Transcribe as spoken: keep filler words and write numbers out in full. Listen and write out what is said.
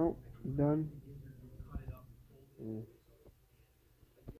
Nope, done. Yeah.